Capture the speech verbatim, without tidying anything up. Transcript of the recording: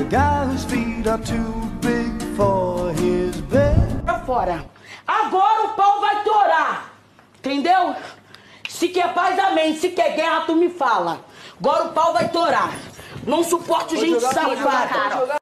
the guy whose feet are too big for his bed. Pra fora. Agora o pau vai torar. Entendeu? Se quer paz, amém. Se quer guerra, tu me fala. Agora o pau vai torar. Não suporto gente safada.